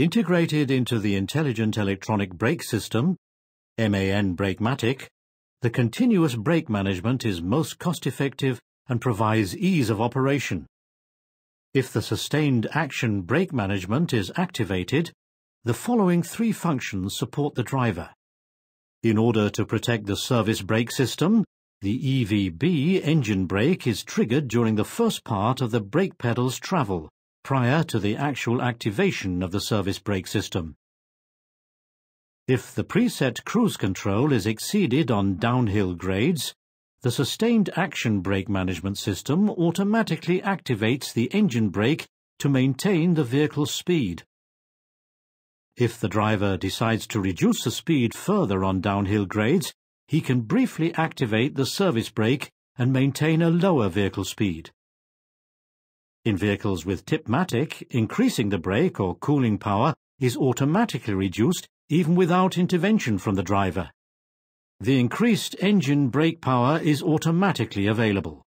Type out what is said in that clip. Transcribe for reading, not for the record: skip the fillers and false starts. Integrated into the Intelligent Electronic Brake System, MAN Brakematic, the continuous brake management is most cost-effective and provides ease of operation. If the sustained action brake management is activated, the following three functions support the driver. In order to protect the service brake system, the EVB engine brake is triggered during the first part of the brake pedal's travel, prior to the actual activation of the service brake system. If the preset cruise control is exceeded on downhill grades, the sustained action brake management system automatically activates the engine brake to maintain the vehicle's speed. If the driver decides to reduce the speed further on downhill grades, he can briefly activate the service brake and maintain a lower vehicle speed. In vehicles with TipMatic, increasing the brake or cooling power is automatically reduced even without intervention from the driver. The increased engine brake power is automatically available.